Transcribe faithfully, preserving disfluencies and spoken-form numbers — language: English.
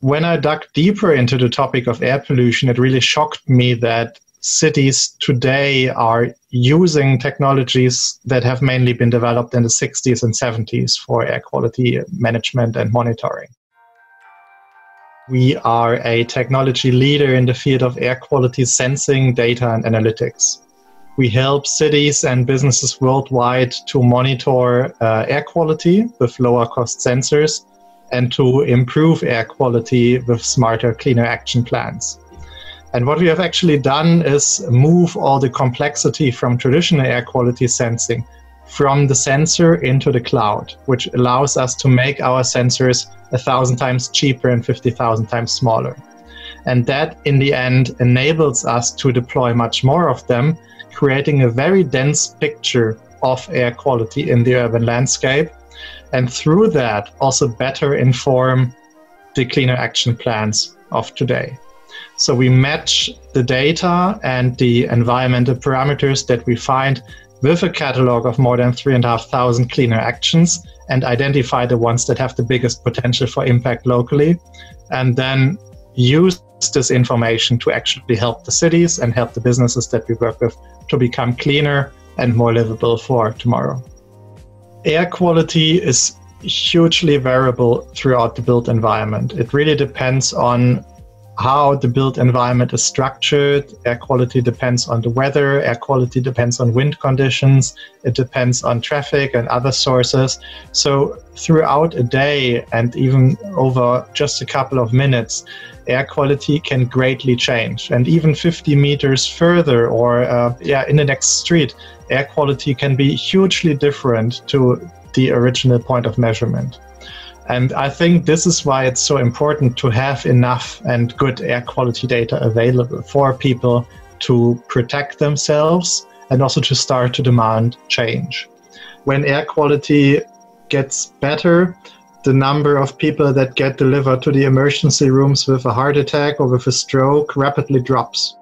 when I dug deeper into the topic of air pollution, it really shocked me that cities today are using technologies that have mainly been developed in the sixties and seventies for air quality management and monitoring. We are a technology leader in the field of air quality sensing, data and analytics. We help cities and businesses worldwide to monitor uh, air quality with lower cost sensors and to improve air quality with smarter, cleaner action plans. And what we have actually done is move all the complexity from traditional air quality sensing from the sensor into the cloud, which allows us to make our sensors a thousand times cheaper and fifty thousand times smaller. And that in the end enables us to deploy much more of them, creating a very dense picture of air quality in the urban landscape. And through that also better inform the cleaner action plans of today. So we match the data and the environmental parameters that we find with a catalog of more than three and a half thousand cleaner actions and identify the ones that have the biggest potential for impact locally, and then use this information to actually help the cities and help the businesses that we work with to become cleaner and more livable for tomorrow. Air quality is hugely variable throughout the built environment. It really depends on how the built environment is structured. Air quality depends on the weather, air quality depends on wind conditions, it depends on traffic and other sources. So throughout a day and even over just a couple of minutes, air quality can greatly change. And even fifty meters further or uh, yeah, in the next street, air quality can be hugely different to the original point of measurement. And I think this is why it's so important to have enough and good air quality data available for people to protect themselves and also to start to demand change. When air quality gets better, the number of people that get delivered to the emergency rooms with a heart attack or with a stroke rapidly drops.